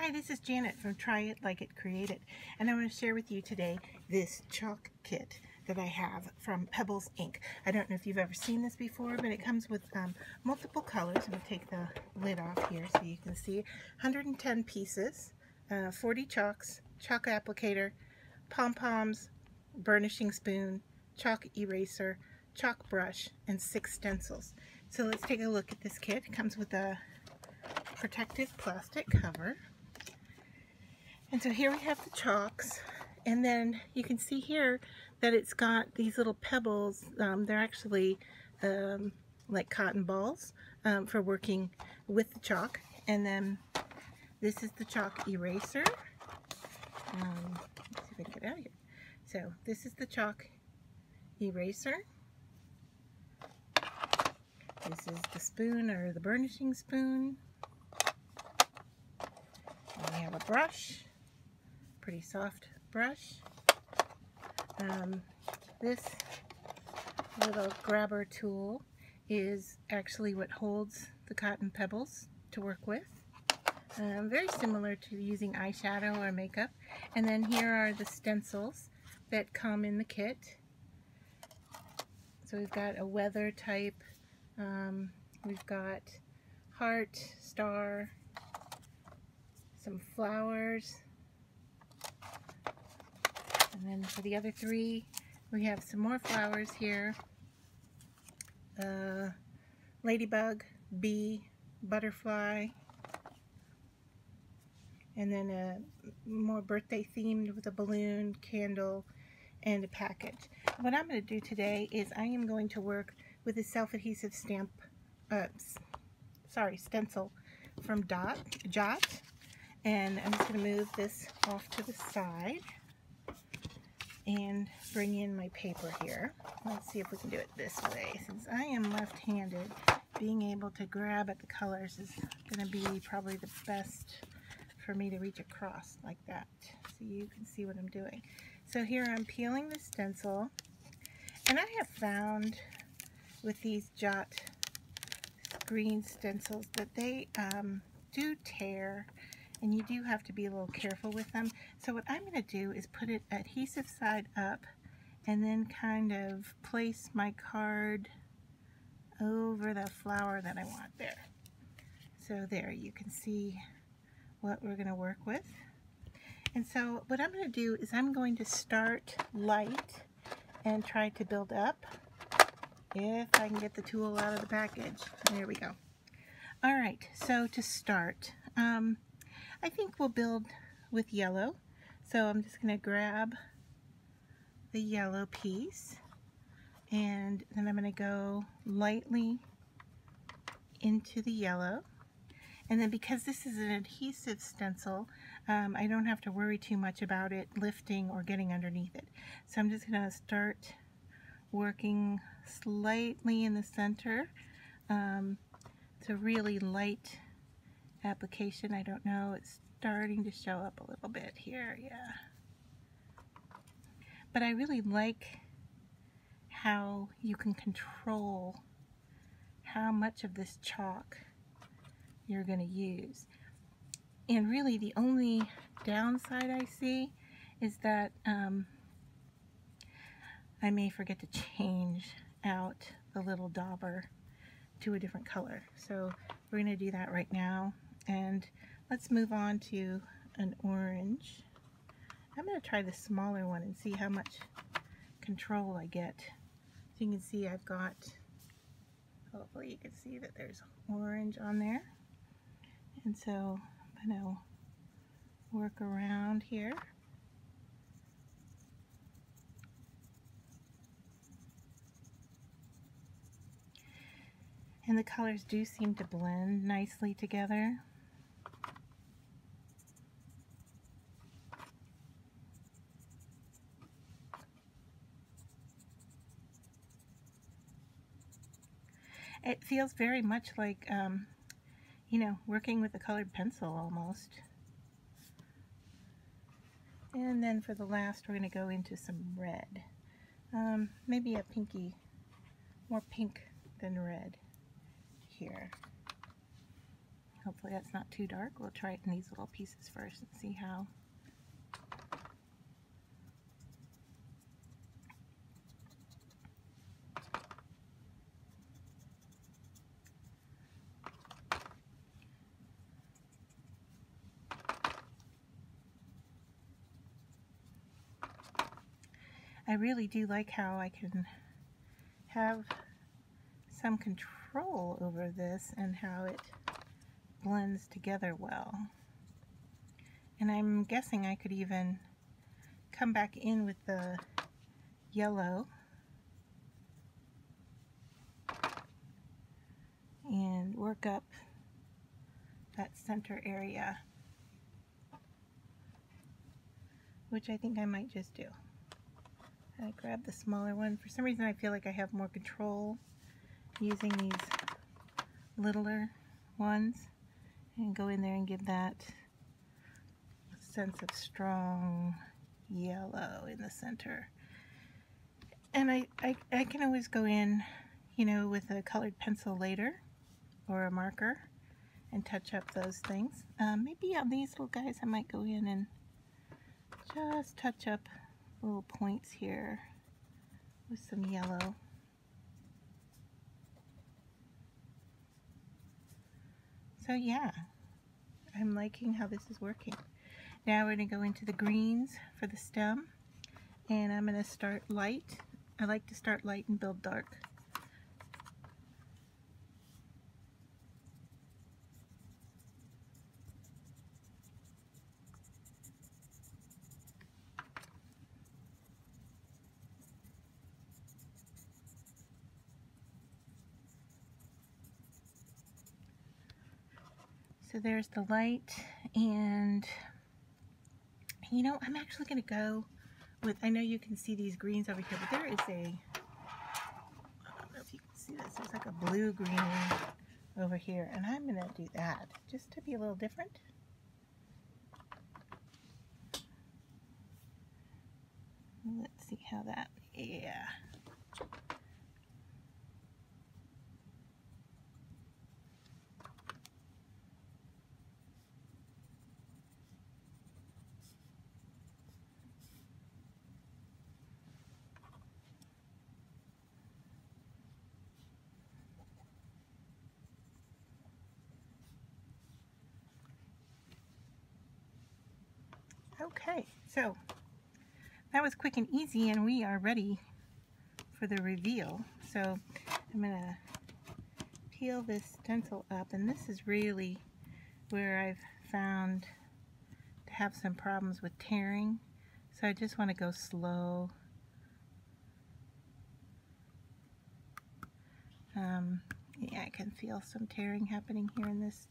Hi, this is Janet from Try It, Like It, Create It, and I want to share with you today this chalk kit that I have from Pebbles Inc. I don't know if you've ever seen this before, but it comes with multiple colors. I'm going to take the lid off here so you can see. 110 pieces, 40 chalks, chalk applicator, pom-poms, burnishing spoon, chalk eraser, chalk brush, and 6 stencils. So let's take a look at this kit. It comes with a protective plastic cover. And so here we have the chalks, and then you can see here that it's got these little pebbles. They're actually like cotton balls for working with the chalk. And then this is the chalk eraser. Let's see if I can get out of here. So this is the chalk eraser. This is the spoon, or the burnishing spoon. And we have a brush. Pretty soft brush. This little grabber tool is actually what holds the cotton pebbles to work with. Very similar to using eyeshadow or makeup. And then here are the stencils that come in the kit. So we've got a weather type, we've got heart, star, some flowers. And then for the other three, we have some more flowers here. Ladybug, bee, butterfly, and then a more birthday themed with a balloon, candle, and a package. What I'm going to do today is I am going to work with a self-adhesive stencil from Dot Jot. And I'm just going to move this off to the side and bring in my paper here. Let's see if we can do it this way. Since I am left-handed, being able to grab at the colors is going to be probably the best for me to reach across like that, so you can see what I'm doing. So here I'm peeling the stencil, and I have found with these Jot green stencils that they do tear, and you do have to be a little careful with them. So what I'm going to do is put it adhesive side up and then kind of place my card over the flower that I want there. So there you can see what we're going to work with. And so what I'm going to do is I'm going to start light and try to build up if I can get the tool out of the package. There we go. All right, so to start, I think we'll build with yellow, so I'm just going to grab the yellow piece, and then I'm going to go lightly into the yellow. And then because this is an adhesive stencil, I don't have to worry too much about it lifting or getting underneath it. So I'm just going to start working slightly in the center. It's a really light application. I don't know, it's starting to show up a little bit here, yeah. But I really like how you can control how much of this chalk you're going to use. And really the only downside I see is that I may forget to change out the little dauber to a different color. So we're going to do that right now. And let's move on to an orange. I'm going to try the smaller one and see how much control I get. So you can see I've got, hopefully you can see that there's orange on there. And so I'm going to work around here. And the colors do seem to blend nicely together. It feels very much like, you know, working with a colored pencil almost. And then for the last, we're going to go into some red. Maybe a pinky, more pink than red here. Hopefully that's not too dark. We'll try it in these little pieces first and see how. I really do like how I can have some control over this and how it blends together well. And I'm guessing I could even come back in with the yellow and work up that center area, which I think I might just do. I grabbed the smaller one. For some reason I feel like I have more control using these littler ones, and go in there and give that sense of strong yellow in the center. And I can always go in, you know, with a colored pencil later or a marker and touch up those things. Maybe on these little guys I might go in and just touch up little points here with some yellow. So yeah, I'm liking how this is working. Now we're going to go into the greens for the stem, and I'm going to start light. I like to start light and build dark. So there's the light, and you know, I'm actually going to go with, I know you can see these greens over here, but there is a, I don't know if you can see this, there's like a blue green over here, and I'm going to do that just to be a little different. Let's see how that, yeah. Okay, so that was quick and easy, and we are ready for the reveal. So I'm going to peel this stencil up, and this is really where I've found to have some problems with tearing. So I just want to go slow. Yeah, I can feel some tearing happening here in this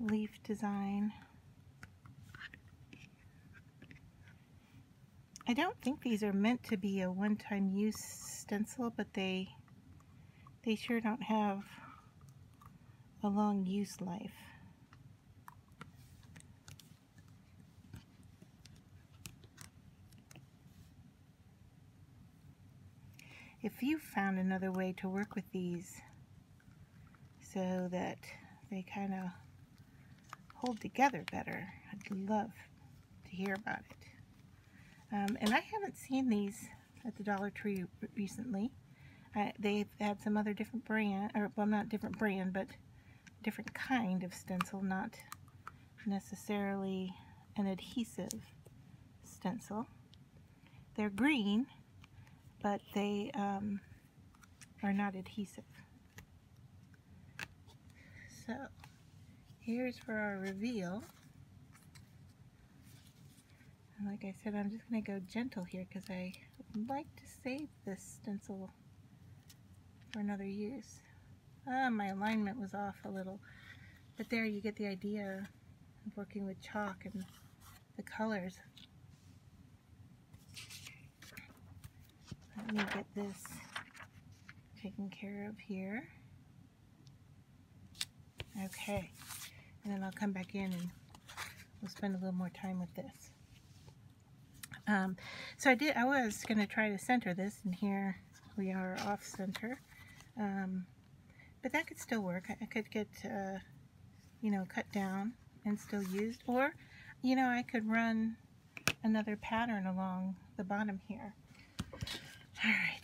leaf design. I don't think these are meant to be a one-time use stencil, but they sure don't have a long use life. If you found another way to work with these so that they kind of hold together better, I'd love to hear about it. And I haven't seen these at the Dollar Tree recently. They've had some other different brand, or well, not different brand, but different kind of stencil, not necessarily an adhesive stencil. They're green, but they are not adhesive. So here's for our reveal. And like I said, I'm just going to go gentle here because I would like to save this stencil for another use. My alignment was off a little, but there you get the idea of working with chalk and the colors. Let me get this taken care of here. Okay, and then I'll come back in and we'll spend a little more time with this. So I was going to try to center this, and here we are off center, but that could still work. I could get you know, cut down and still used. Or, you know, I could run another pattern along the bottom here. All right,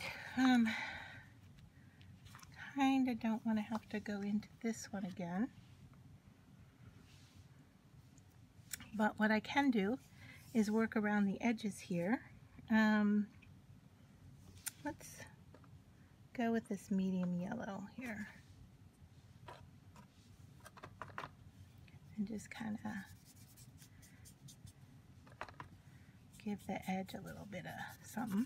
kind of don't want to have to go into this one again. But what I can do is work around the edges here. Let's go with this medium yellow here. And just kind of give the edge a little bit of something.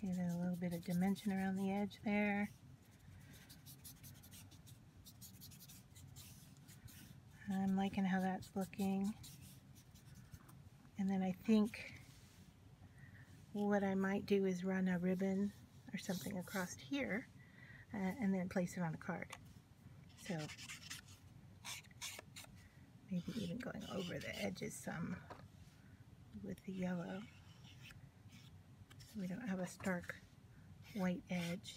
Give it a little bit of dimension around the edge there. I'm liking how that's looking. And then I think what I might do is run a ribbon or something across here and then place it on a card. So maybe even going over the edges some with the yellow. So we don't have a stark white edge.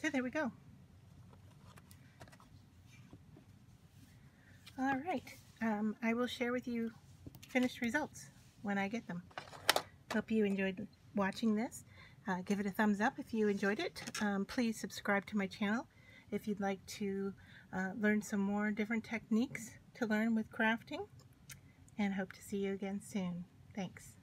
So there we go. All right, I will share with you finished results when I get them. Hope you enjoyed watching this. Give it a thumbs up if you enjoyed it. Please subscribe to my channel if you'd like to learn some more different techniques to learn with crafting. And hope to see you again soon. Thanks.